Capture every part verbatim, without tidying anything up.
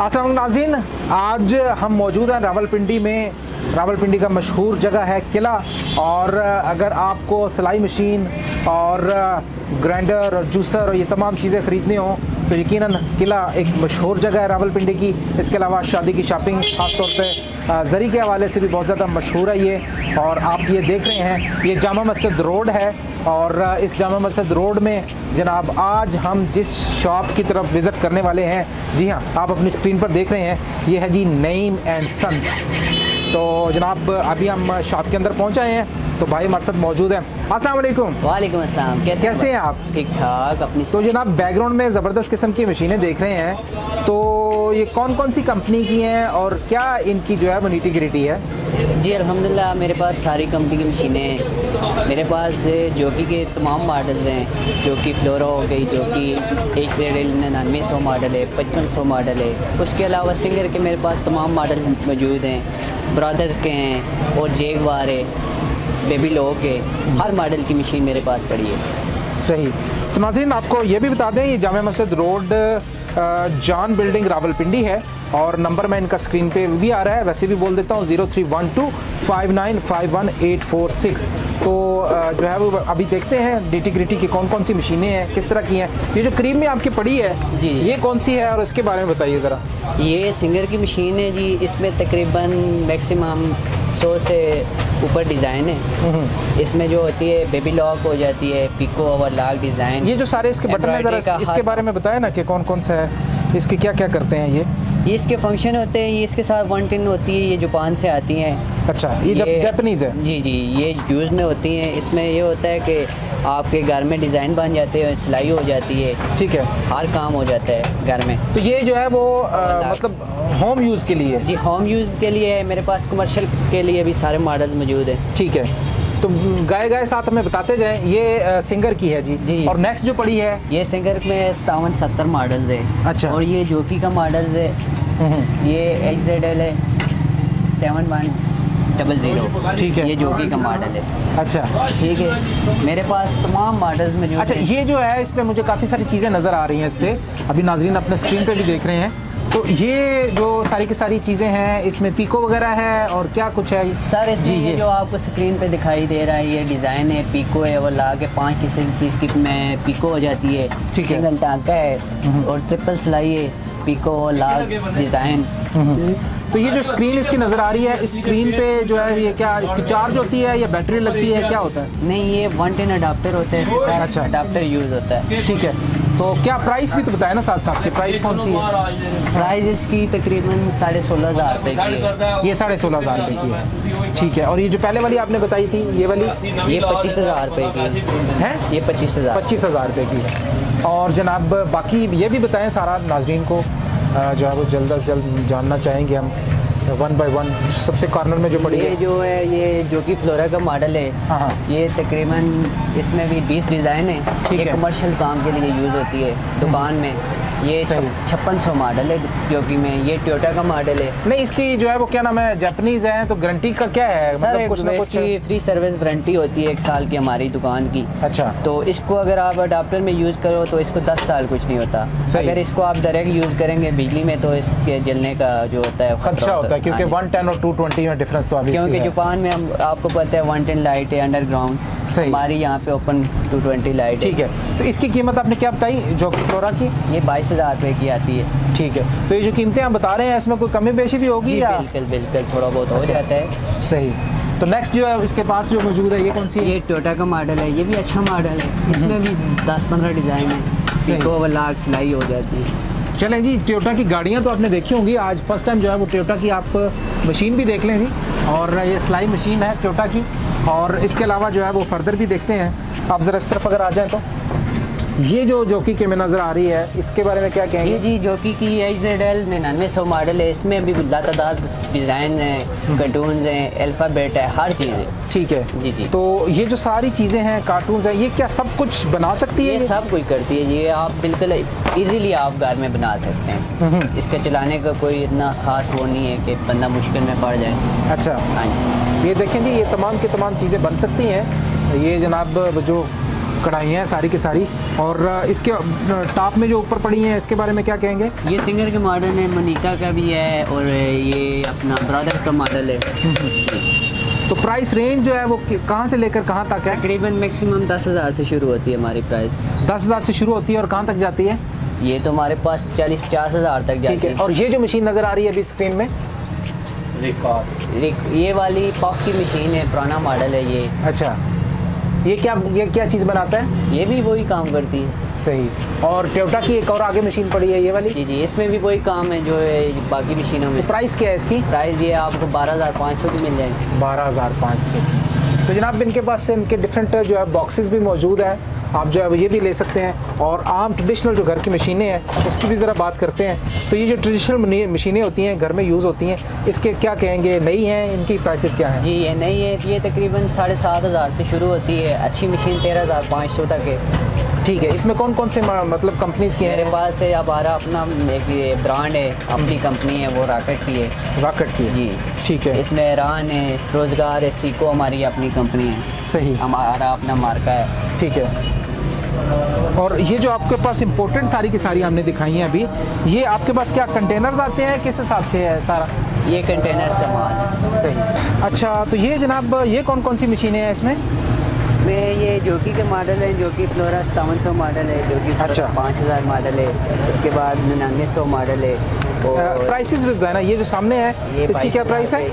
अस्सलाम नाज़रीन, आज हम मौजूद हैं रावलपिंडी में। रावलपिंडी का मशहूर जगह है किला, और अगर आपको सिलाई मशीन और ग्राइंडर और जूसर और ये तमाम चीज़ें ख़रीदनी हो तो यकीनन किला एक मशहूर जगह है रावलपिंडी की। इसके अलावा शादी की शॉपिंग ख़ासतौर पर ज़री के हवाले से भी बहुत ज़्यादा मशहूर है ये। और आप ये देख रहे हैं, ये जामा मस्जिद रोड है, और इस जामा मस्जिद रोड में जनाब आज हम जिस शॉप की तरफ विज़िट करने वाले हैं, जी हाँ, आप अपनी स्क्रीन पर देख रहे हैं, ये है जी नईम एंड सन्स। तो जनाब अभी हम शॉप के अंदर पहुँच आए हैं, तो भाई हमारे साथ मौजूद है। अस्सलाम वालेकुम। वालेकुम अस्सलाम। कैसे कैसे हैं आप? ठीक ठाक। अपनी तो जनाब बैकग्राउंड में ज़बरदस्त किस्म की मशीनें देख रहे हैं, तो ये कौन कौन सी कंपनी की हैं और क्या इनकी जो है वो नीटी ग्रिटी है? जी अल्हम्दुलिल्लाह, मेरे पास सारी कंपनी की मशीनें हैं। मेरे पास जोकी के तमाम मॉडल्स हैं, जोकी फ्लोरा हो गई, जोकी एच जेड एल निन्यानवे सौ मॉडल है, पचपन सौ मॉडल है। उसके अलावा सिंगर के मेरे पास तमाम मॉडल मौजूद हैं, ब्रदर्स के हैं, और जैगवार है, बेबी लॉक है, हर मॉडल की मशीन मेरे पास पड़ी है। सही। तो नाज़रीन आपको ये भी बता दें, ये जामा मस्जिद रोड जान बिल्डिंग रावलपिंडी है, और नंबर मैं इनका स्क्रीन पे भी आ रहा है, वैसे भी बोल देता हूँ zero three one two five nine five one eight four six. तो जो है वो अभी देखते हैं नीटी ग्रिटी की कौन कौन सी मशीनें हैं, किस तरह की हैं। ये जो क्रीम में आपकी पड़ी है जी, ये कौन सी है और इसके बारे में बताइए ज़रा। ये सिंगर की मशीन है जी, इसमें तकरीबन मैक्सिमम सौ से ऊपर डिज़ाइन है। इसमें जो होती है बेबी लॉक हो जाती है, पिको और लाक डिज़ाइन। ये जो सारे इसके बटन है, ज़रा इसके बारे में बताएं ना कि कौन कौन सा है, इसके क्या क्या करते हैं। ये ये इसके फंक्शन होते हैं। ये इसके साथ वन टिन होती है, ये जापान से आती हैं। अच्छा, ये जापानीज़ है? जी जी, ये यूज़ में होती हैं। इसमें ये होता है कि आपके घर में डिज़ाइन बन जाते हैं, सिलाई हो जाती है, ठीक है, हर काम हो जाता है घर में। तो ये जो है वो आ, मतलब होम यूज़ के लिए? जी होम यूज़ के लिए है मेरे पास, कमर्शल के लिए भी सारे मॉडल मौजूद हैं। ठीक है, तो गाय गाय साथ हमें बताते जाएं। ये सिंगर की है जी, जी और नेक्स्ट जो पड़ी है ये सिंगर में सतावन सत्तर मॉडल्स है। अच्छा। और ये जोकी का मॉडल्स है, ये एच जेड एल है सेवन वन डबल ज़ीरो, ठीक है, ये जोकी का मॉडल है। अच्छा ठीक है, मेरे पास तमाम मॉडल्स में जो। अच्छा, ये जो है इस पर मुझे काफ़ी सारी चीज़ें नज़र आ रही हैं, इस पर अभी नाजरीन अपने स्क्रीन पर भी देख रहे हैं। तो ये जो सारी की सारी चीज़ें हैं, इसमें पिको वगैरह है और क्या कुछ है सर इसमें? ये जो आपको स्क्रीन पे दिखाई दे रहा है, ये डिज़ाइन है, पिको है, वो ला के पाँच किस्म की इसकी में पिको हो जाती है, ठीक है, सिंगल टांका है और ट्रिपल सिलाई है, पिको और ला डिज़ाइन। तो ये जो स्क्रीन इसकी नज़र आ रही है, इस स्क्रीन पे जो है ये क्या इसकी चार्ज होती है या बैटरी लगती है, क्या होता है? नहीं, ये वन टेन अडाप्टर होता है इसके साथ। अच्छा, अडाप्टर यूज़ होता है, ठीक है। तो क्या प्राइस भी तो बताया ना साथ साथ, के प्राइस कौन सी है? प्राइस इसकी तकरीबन साढ़े सोलह हज़ार रुपये की है। ये साढ़े सोलह हज़ार रुपये की है, ठीक है। और ये जो पहले वाली आपने बताई थी, ये वाली? ये पच्चीस हज़ार रुपये की है। ये पच्चीस हज़ार पच्चीस हज़ार रुपये की है। और जनाब बाकी ये भी बताएं सारा नाजरीन को, जो है वो जल्द अज जल्द जानना चाहेंगे हम वन बाई वन। सबसे कॉर्नर में जो पड़ी है, जो है ये जोकी फ्लोरा का मॉडल है। ये तकरीबन इसमें भी बीस डिज़ाइन है, ये कमर्शियल काम के लिए यूज़ होती है दुकान में। ये छप्पन सौ मॉडल है जोकी में। ये टोयोटा का मॉडल है। नहीं, इसकी जो है वो क्या नाम है, जापानीज़ है, तो गारंटी का क्या है सर? मतलब कुछ ना कुछ इसकी फ्री सर्विस गारंटी होती है एक साल की हमारी दुकान की। अच्छा। तो इसको अगर आप अडाप्टर में यूज़ करो तो इसको दस साल कुछ नहीं होता। अगर इसको आप डायरेक्ट यूज़ करेंगे बिजली में तो इसके जलने का जो होता है खर्चा होता है, क्योंकि वन टेन और टू ट्वेंटी में डिफरेंस तो आ, क्योंकि जापान में हम आपको पता है वन टेन लाइट है अंडरग्राउंड, हमारी यहाँ पे ओपन टू ट्वेंटी लाइट, ठीक है। तो इसकी कीमत आपने क्या बताई जो फ्लोरा की? ये बाईस हज़ार रुपये की आती है, ठीक है। तो ये जो कीमतें आप बता रहे हैं, इसमें कोई कमी बेशी भी होगी या? बिल्कुल बिल्कुल, थोड़ा बहुत हो जाता है। सही। तो नेक्स्ट जो है इसके पास जो मौजूद है, ये कौन सी? ये टोयोटा का मॉडल है। ये भी अच्छा मॉडल है, इसमें भी दस पंद्रह डिज़ाइन है, सीखो लाख सिलाई हो जाती है। चलें जी, टोयोटा की गाड़ियाँ तो आपने देखी होंगी, आज फर्स्ट टाइम जो है वो टोयोटा की आप मशीन भी देख लें जी। और ये सिलाई मशीन है टोयोटा की, और इसके अलावा जो है वो फर्दर भी देखते हैं। आप ज़रा इस तरफ अगर आ जाएँ तो ये जो जोकी के में नज़र आ रही है, इसके बारे में क्या कहेंगे? जी, जोकी की एच जेड एल निन्यानवे सौ मॉडल है। इसमें भी लातादाद डिज़ाइन हैं, कार्टून्स हैं, अल्फ़ाबेट है, हर चीज़ है, ठीक है जी जी। तो ये जो सारी चीज़ें हैं, कार्टून्स हैं, ये क्या सब कुछ बना सकती है? ये, ये सब कुछ करती है। ये आप बिल्कुल ईज़िली आप घर में बना सकते हैं, इसका चलाने का कोई इतना ख़ास वो नहीं है कि बंदा मुश्किल में पड़ जाए। अच्छा। हाँ, ये देखें जी, ये तमाम की तमाम चीज़ें बन सकती हैं। ये जनाब जो कढ़ाई हैं सारी की सारी। और इसके टॉप में जो ऊपर पड़ी हैं इसके बारे में क्या कहेंगे? ये सिंगर के मॉडल है, मोनिका का भी है और ये अपना ब्रदर का मॉडल है। तो प्राइस रेंज जो है वो कहाँ से लेकर कहाँ तक है? तकरीबन मैक्सिमम दस हज़ार से शुरू होती है हमारी प्राइस। दस हज़ार से शुरू होती है और कहाँ तक जाती है? ये तो हमारे पास चालीस पचास हज़ार तक जाती है। और ये जो मशीन नज़र आ रही है अभी स्क्रीन में रिकॉर्ड, ये वाली पॉप की मशीन है, पुराना मॉडल है ये। अच्छा, ये क्या ये क्या चीज़ बनाता है? ये भी वही काम करती है। सही। और टोयोटा की एक और आगे मशीन पड़ी है ये वाली। जी जी, इसमें भी वही काम है जो है बाकी मशीनों में। तो प्राइस क्या है इसकी? प्राइस ये आपको बारह हज़ार पाँच सौ की मिल जाएगी। बारह हज़ार पाँच सौ। तो जनाब इनके पास से इनके डिफरेंट जो है बॉक्सेस भी मौजूद हैं, आप जो है ये भी ले सकते हैं। और आम ट्रेडिशनल जो घर की मशीनें हैं उसकी भी ज़रा बात करते हैं। तो ये जो ट्रेडिशनल मशीनें होती हैं घर में यूज़ होती हैं, इसके क्या कहेंगे? नई हैं, इनकी प्राइसेस क्या हैं? जी ये नई है, ये तकरीबन साढ़े सात हज़ार से शुरू होती है। अच्छी मशीन तेरह हज़ार पाँच सौ तक है। ठीक है, इसमें कौन कौन से मतलब कंपनीज़ की हैं? मेरे पास है हमारा अपना एक ये ब्रांड है, अपनी कंपनी है, वो रॉकेट की है। रॉकेट की है जी, ठीक है। इसमें ईरान है, रोजगार है, सीको हमारी अपनी कंपनी है। सही, हमारा अपना मार्का है। ठीक है। और ये जो आपके पास इम्पोर्टेंट सारी की सारी हमने दिखाई हैं अभी, ये आपके पास क्या कंटेनर्स आते हैं, किस हिसाब से है सारा? ये कंटेनर का माल। सही। अच्छा, तो ये जनाब ये कौन कौन सी मशीनें हैं इसमें? इसमें ये जोकी के मॉडल है, जोकी फ्लोरा सतावन सौ मॉडल है, जोकी पाँच हज़ार मॉडल है, उसके बाद निन्यानवे सौ मॉडल है। प्राइसेस भी बताना, ये जो सामने है इसकी क्या प्राइस है?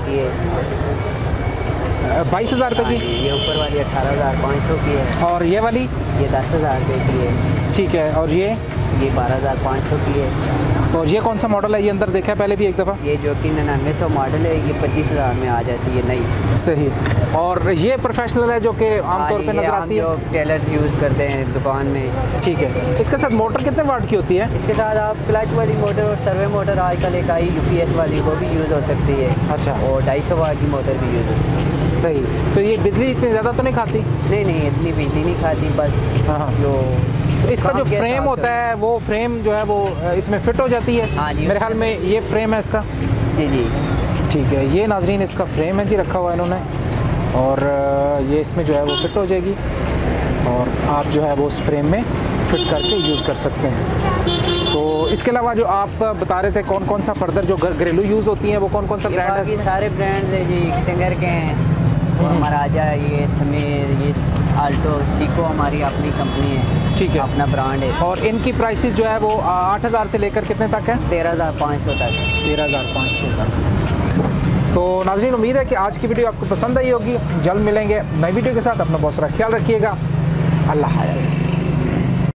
बाईस हज़ार रुपये की। ये ऊपर वाली अठारह हज़ार पाँच सौ की है। और ये वाली? ये दस हज़ार रुपये की है। ठीक है। और ये ये बारह हज़ार पाँच सौ की है। तो ये कौन सा मॉडल है? ये अंदर देखा है पहले भी एक दफ़ा। ये जो कि निन्यानवे सौ मॉडल है, ये पच्चीस हज़ार में आ जाती है नई। सही। और ये प्रोफेशनल है जो कि आमतौर पर नजर आती है, टेलर्स यूज़ करते हैं दुकान में। ठीक है। इसके साथ मोटर कितने वाट की होती है? इसके साथ आप क्लच वाली मोटर और सर्वे मोटर आजकल एक आई यूपीएस वाली, वो भी यूज़ हो सकती है। अच्छा। और ढाई सौ वाट की मोटर भी यूज़ हो सकती है। सही। तो ये बिजली इतनी ज़्यादा तो नहीं खाती? नहीं नहीं, इतनी बिजली नहीं खाती, बस हाँ जो तो इसका जो फ्रेम होता है वो फ्रेम जो है वो इसमें फिट हो जाती है। हाँ जी, मेरे ख्याल में ये फ्रेम है इसका। जी जी, ठीक है। ये नाजरीन इसका फ्रेम है जी, रखा हुआ है इन्होंने, और ये इसमें जो है वो फिट हो जाएगी और आप जो है वो उस फ्रेम में फिट करके यूज़ कर सकते हैं। तो इसके अलावा जो आप बता रहे थे कौन कौन सा फर्दर जो घरेलू यूज़ होती हैं वो कौन कौन सा ब्रांड है? ये सारे ब्रांड्स हैं जी, सिंगर के हैं, महाराजा, ये समीर, ये आल्टो सीको हमारी अपनी कंपनी है। ठीक है, अपना ब्रांड है। और इनकी प्राइसेस जो है वो आठ हज़ार से लेकर कितने तक है? तेरह हज़ार पाँच सौ तक। तेरह हज़ार पाँच सौ तक। तो नाजरीन उम्मीद है कि आज की वीडियो आपको पसंद आई होगी। जल्द मिलेंगे नई वीडियो के साथ। अपना बहुत सारा ख्याल रखिएगा। अल्लाह हाफ़िज़।